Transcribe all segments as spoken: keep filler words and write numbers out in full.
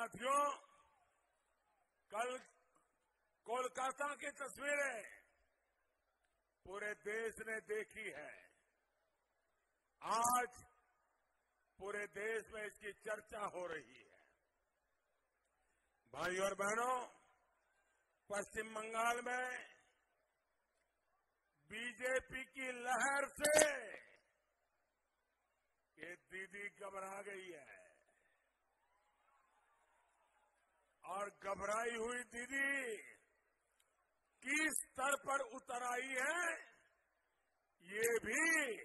साथियों, कल कोलकाता की तस्वीरें पूरे देश ने देखी है। आज पूरे देश में इसकी चर्चा हो रही है। भाइयों और बहनों, पश्चिम बंगाल में बीजेपी की लहर से ये दीदी घबरा गई है और घबराई हुई दीदी किस स्तर पर उतर आई है, ये भी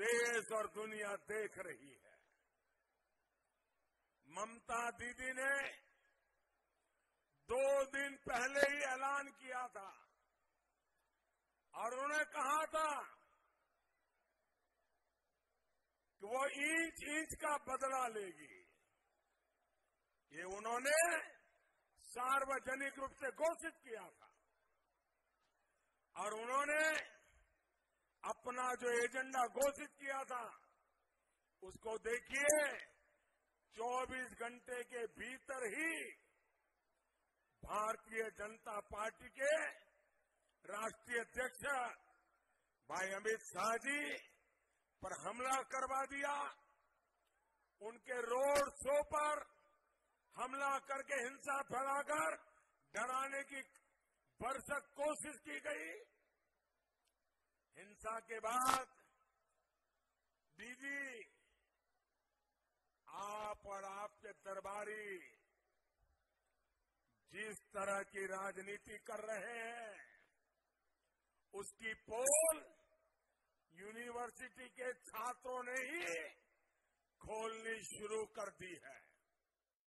देश और दुनिया देख रही है। ममता दीदी ने दो दिन पहले ही ऐलान किया था और उन्होंने कहा था कि वो इंच इंच का बदला लेगी। ये उन्होंने सार्वजनिक रूप से घोषित किया था और उन्होंने अपना जो एजेंडा घोषित किया था उसको देखिए, चौबीस घंटे के भीतर ही भारतीय जनता पार्टी के राष्ट्रीय अध्यक्ष भाई अमित शाह जी पर हमला करवा दिया, उनके रोड शो पर हमला करके हिंसा फैलाकर डराने की भरसक कोशिश की गई। हिंसा के बाद दीदी आप और आपके दरबारी जिस तरह की राजनीति कर रहे हैं उसकी पोल यूनिवर्सिटी के छात्रों ने ही खोलनी शुरू कर दी है।